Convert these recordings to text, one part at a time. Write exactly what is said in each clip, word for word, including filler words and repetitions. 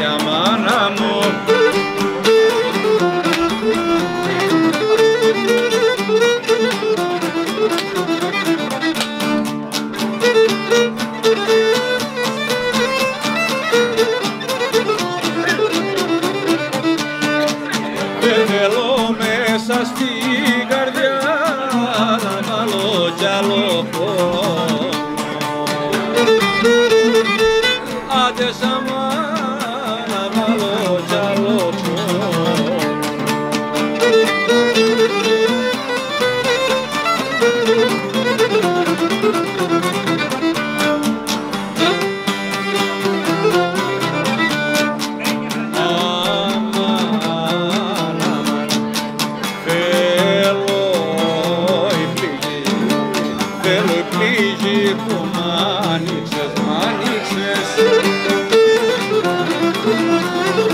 llaman amor. Πετελώ μέσα στην καρδιά αναλώ κι άλλο πόνο. Άντε σαν αναλώ κι άλλο πόνο. Που μ' άνοιξες, μ' άνοιξες. Θέλω η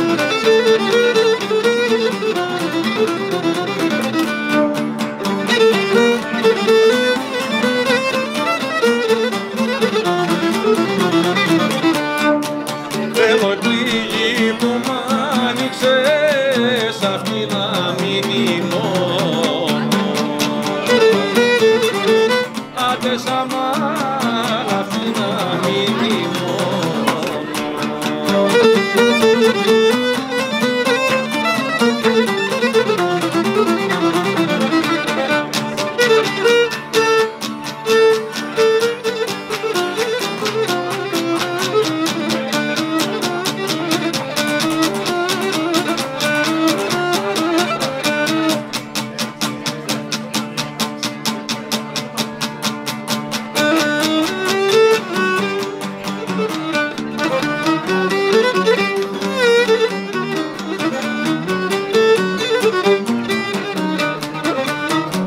πληγή που μ' άνοιξες, αυτή να μείνει μόνο. Άντε σαν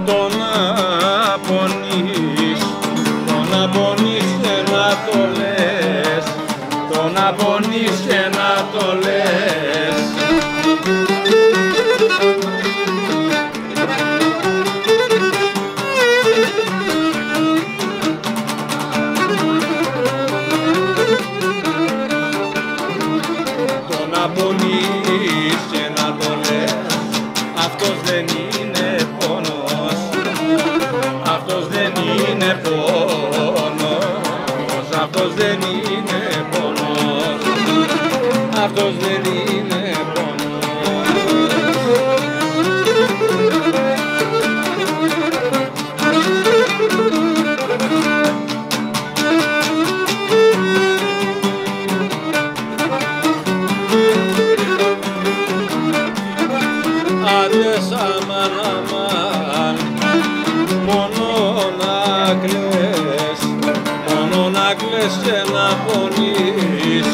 τον απονείς, τον απονείς και να το λες, τον απονείς και να το λες. Τον απονείς και να το λες, αυτός δεν είναι πόνος. Αυτός δεν είναι πόνος, αυτός δεν είναι πόνος, αυτός δεν είναι πόνος. Άντε σαν αμάν, μόνο να κλαις, μόνο να κλαις και να πονείς.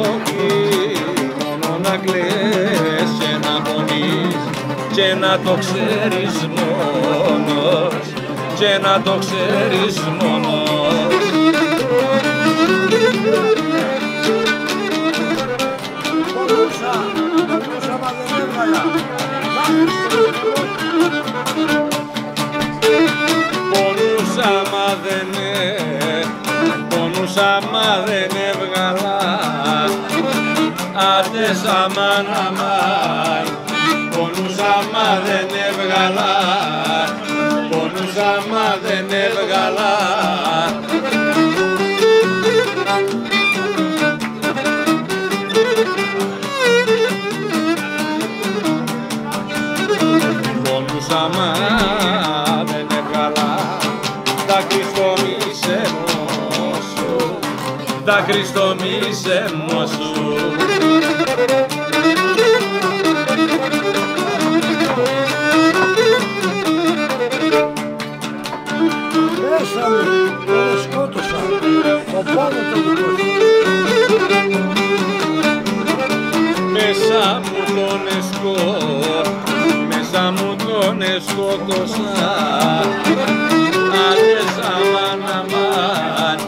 Όχι, μόνο να κλαις και να πονείς και να το ξέρεις μόνος, και να το ξέρεις μόνος. Πονούσα μα δεν, πονούσα μα δεν έβγαλα. Άντε αμάν αμάν, πονούσα μα δεν έβγαλα, πονούσα μα δεν έβγαλα. Πονούσα μα δεν έβγαλα τα κρυστομίσεμό σου, τα κρυστομίσεμό σου. Μέσα μου σκότωσα, ο πόνος το δικός μου. Μέσα μου τον εσκό, μέσα μου τον εσκότωσα. Άντε αμάν αμάν,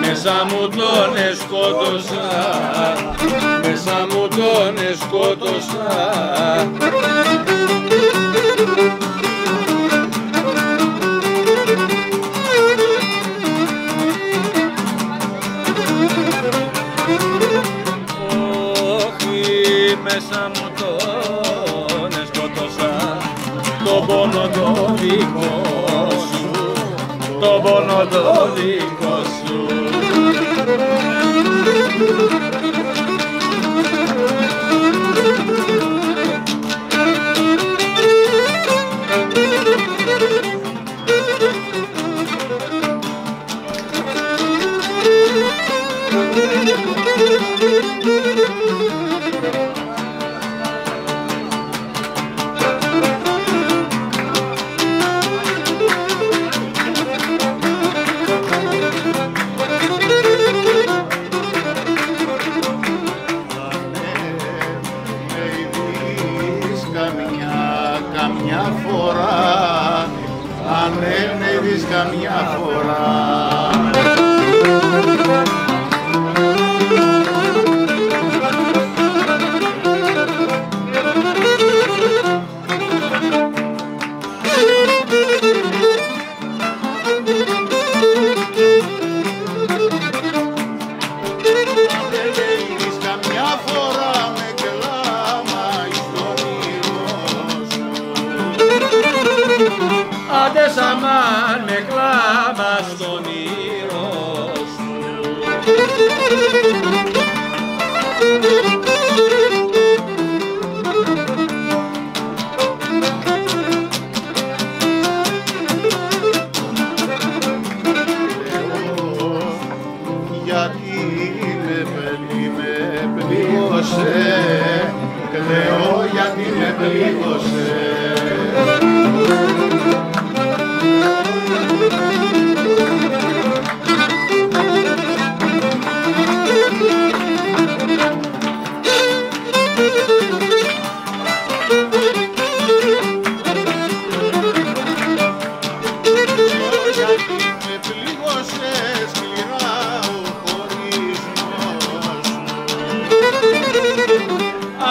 μέσα μου τον εσκότωσα, μέσα μου τον εσκότωσα. πόνο το δικό σου, το πόνο το δικό σου. Καμιά φορά, αν ένευες καμιά φορά. Άντε σαμάν με κλάμα στον ήρω σου. Λέω, γιατί με πλήγωσε, λέω, γιατί με πλήγωσε.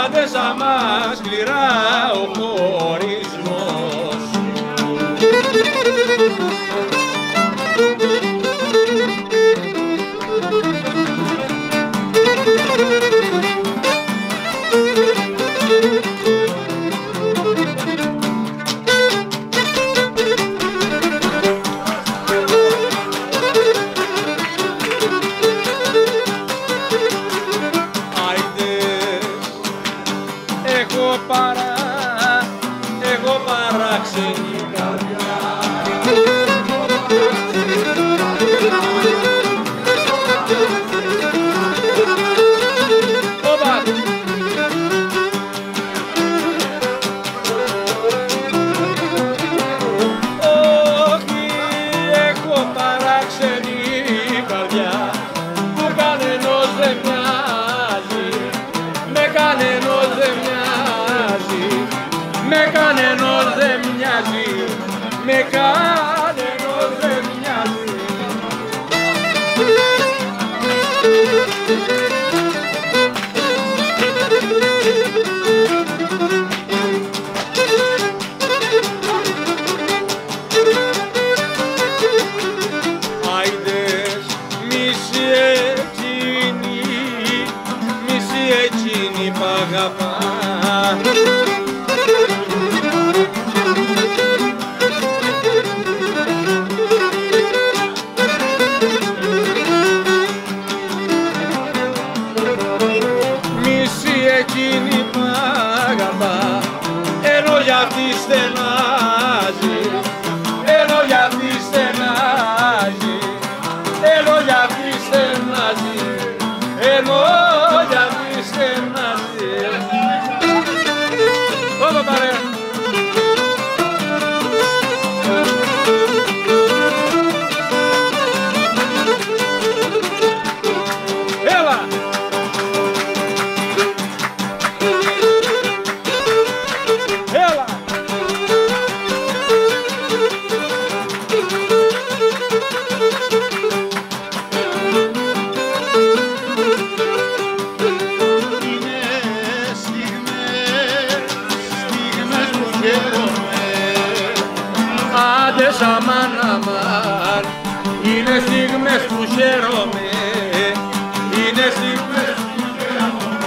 Άντε σαμάν σκληρά ο χωρισμός σου. Εγώ παρά, εγώ παράξενη καρδιά. Όχι, έχω παράξενη καρδιά που κανενός δεν μοιάζει, με κανενός δεν μοιάζει. Με κανένας δεν μοιάζει, με κανένας δεν μοιάζει. Άιντες, μισή εκείνη, μισή εκείνη μ' αγαπά. Εκείνη μ' αγαπά, ενώ για τη στενάζει, ενώ για τη στενάζει, ενώ για τη στενάζει, ενώ για τη στενάζει. Όδο παρέα. Άντε σαμάν, αμάν, είναι στιγμές που χαίρομαι, είναι στιγμές που χαίρομαι.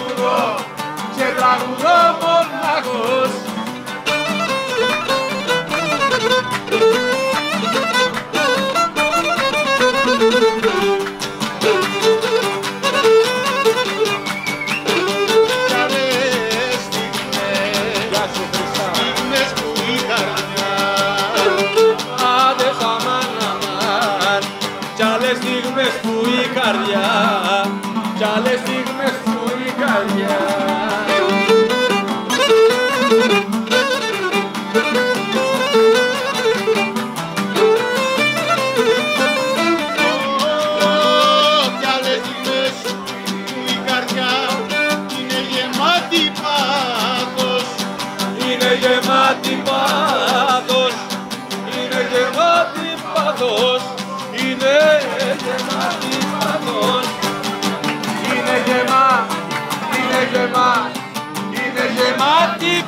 τραγουδώ και τραγουδώ μοναχός.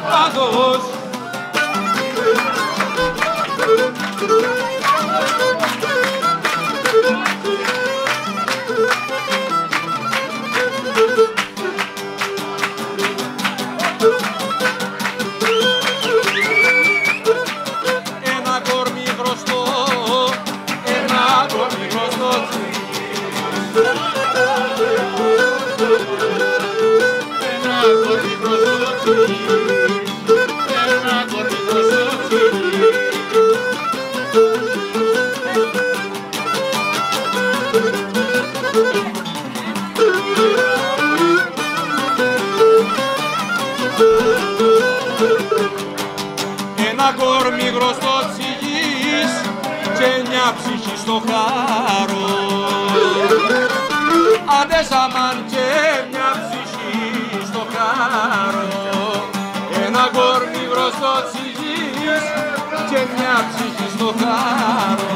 Πάθος. Ένα κορμί χρωστό, ένα κορμί χρωστό στο χάρο, άντε σαμάν και μια ψυχή στο χάρο. Ένα κορμί μπροστό της γης και μια ψυχή στο χάρο.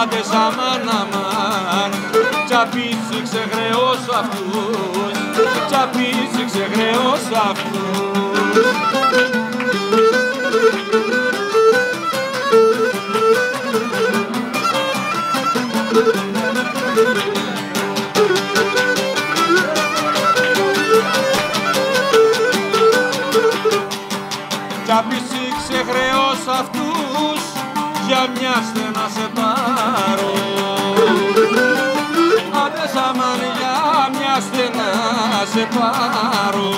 Άντε σαμάν αμάν, τσαπίσηξε χρέος αυτούς, τσαπίσηξε χρέος αυτούς. Για μια στενά σε πάρω, άντε σαμάν, για μια στενά σε πάρω.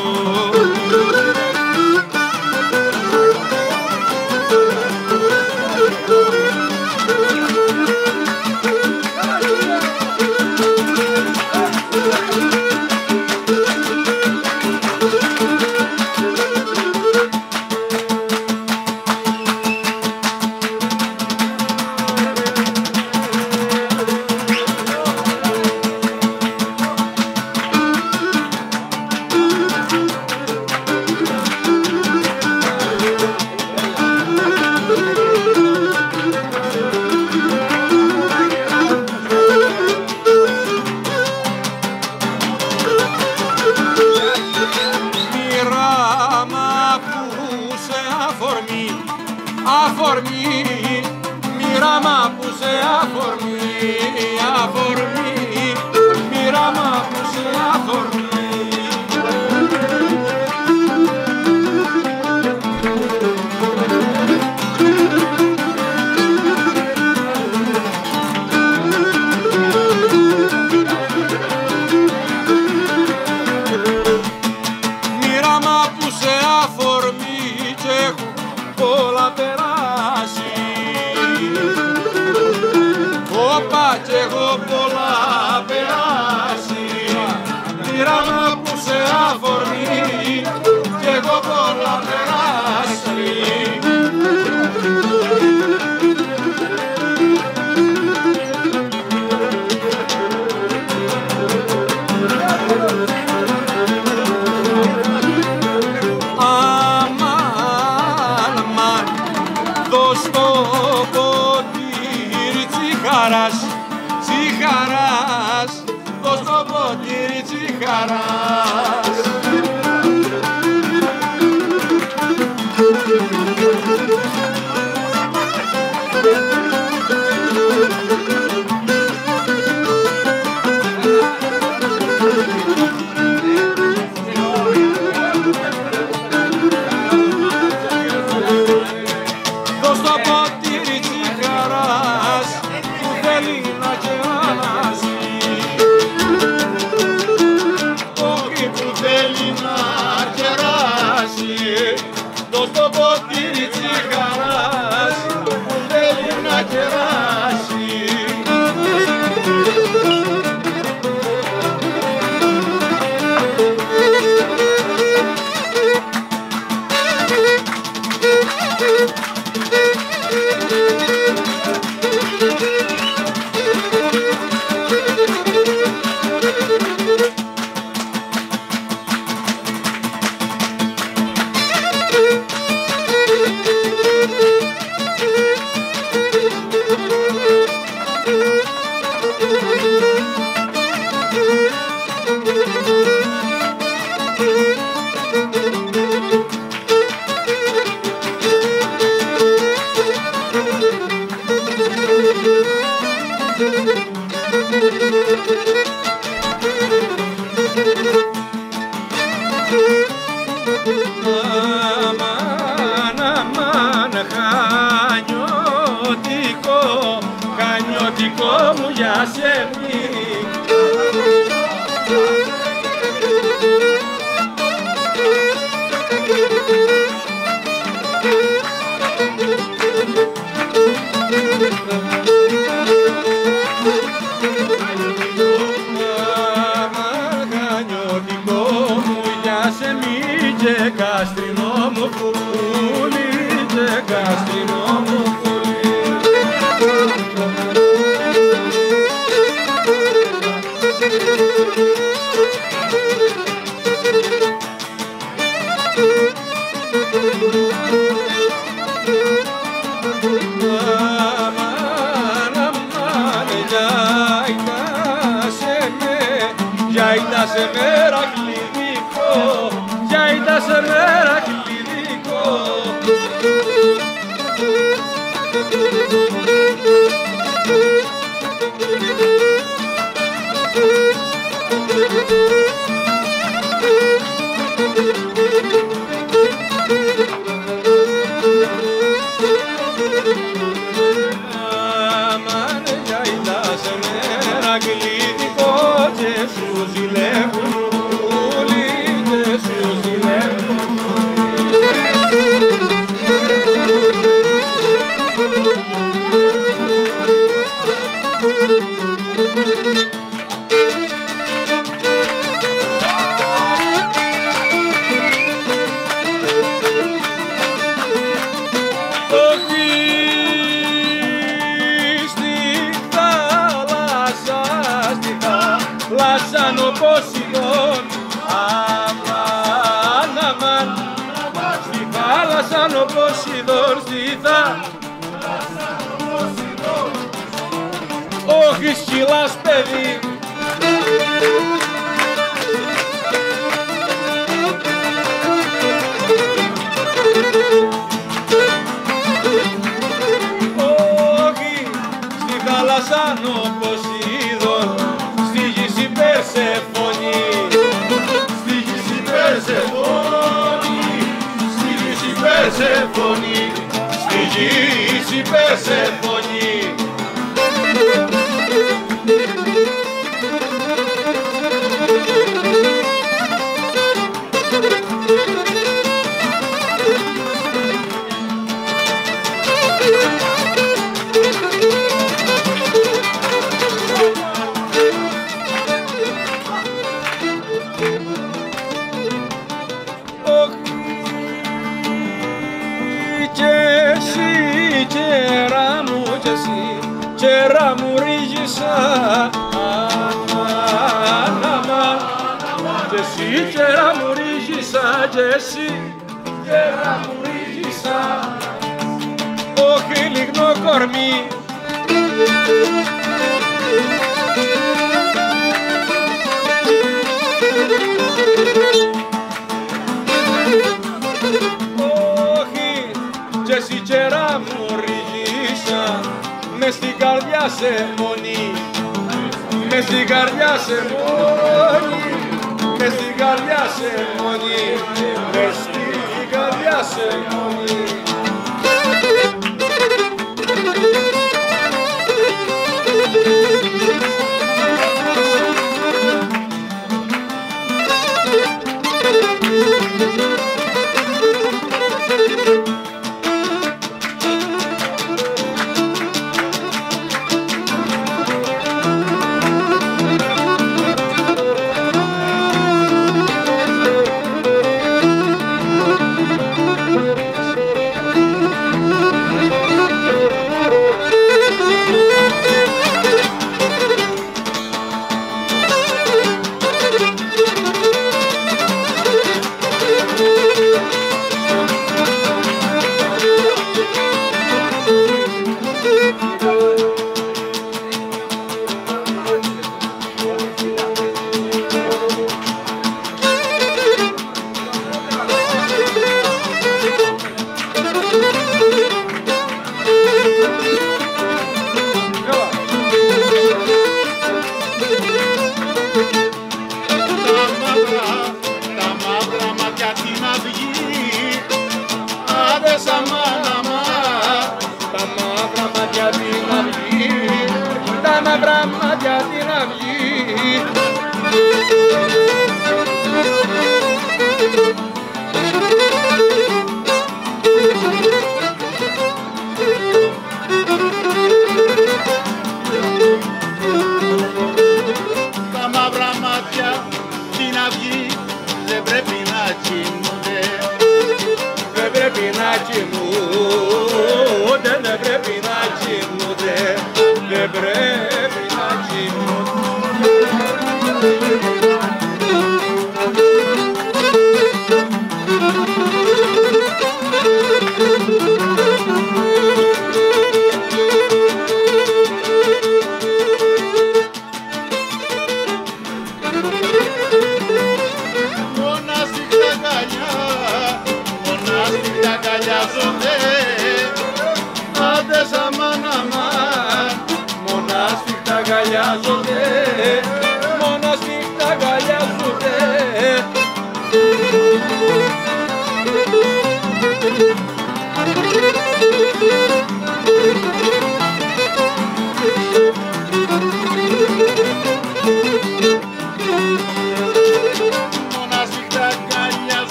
Τσιγάρας, τσιγάρας, δώσ' το ποτήρι χαράς. Δώσ' το ποτήρι της χαράς που θέλει να κεράσει. Όχι που θέλει να κεράσει. Δώσ' το ποτήρι της χαράς που θέλει να κεράσει. Αμάν, αμάν, χανιωτικό, χανιωτικό μου για σένα. Και καστρινό μου πουλί, και καστρινό μου πουλί. Αμάν, αμάν, για ήτασε με, για ήτασε με ραχλιδικό. Για ήτασε με ραχλιδικό. Αμάν, για ήτασε με ραχλιδικό και σου ζηλεύουν. Λάσανο Ποσειδών, αμάν, αμάν, στη θάλασσανο Ποσειδών, στη θάλασσανο Ποσειδών, όχι σκυλάς παιδί. Όχι στη θάλασσανο Ποσειδών, στη γη στη Περσεφόνη, στη γη στη Περσεφόνη, στη γη στη Περσεφόνη. Κέρα μου ρίγησα, αμάν, αμάν, κι εσύ κέρα μου ρίγησα, κι εσύ κέρα μου ρίγησα, όχι λιγνό κορμί. μες στην καρδιά σε μονή, μες στην καρδιά σε μονή, μες στην καρδιά σε μονή, μες στην καρδιά σε μονή.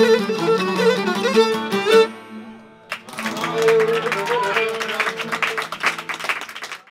Thank you.